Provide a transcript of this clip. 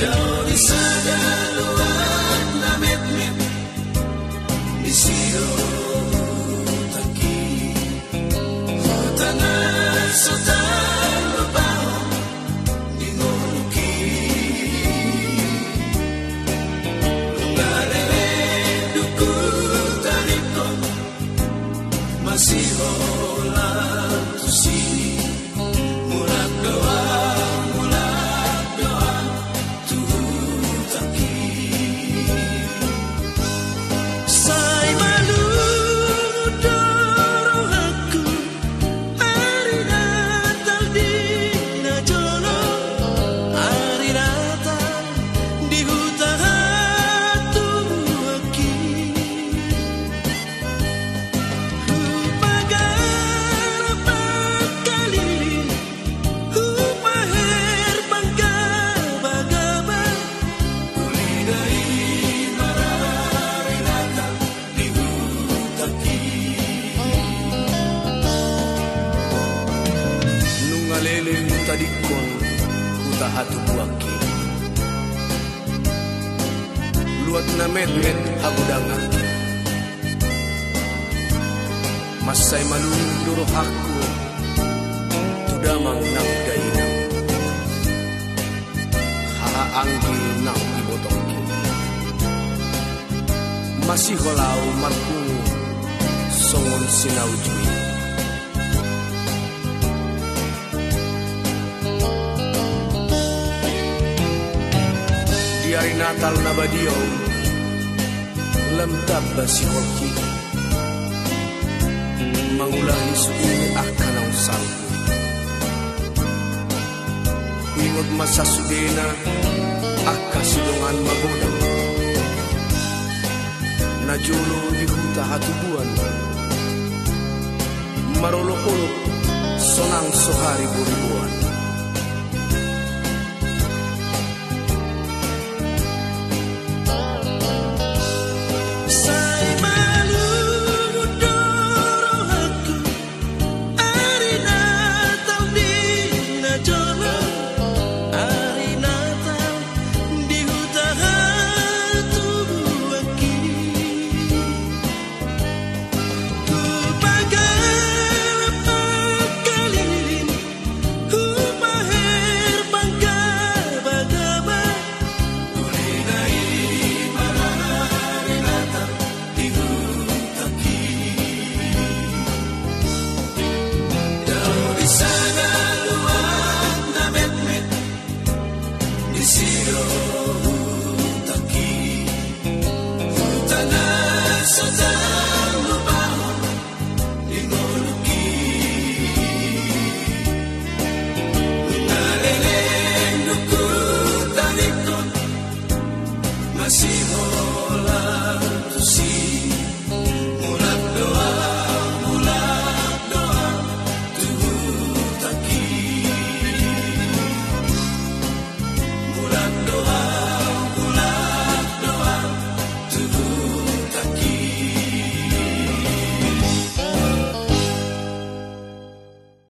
Dauri sa daluan na metmet isiro taki hotanan sotan lubao dinuruki lugarere dukutarito masiholan tusini murat gawa. Hatu buaki luat na met-met hagudangan masay malunduro aku tudamang nang gainang haanggi nang ibotongki masih holaw markuno songon sinaw jui. Hari Natal na badiyo lamtab ba si Hoki mangulani suini akan ang salpo ingot masasudena akasilungan magodang najulo di huta hatubuan marulok-ulok sonang sohari buribuan.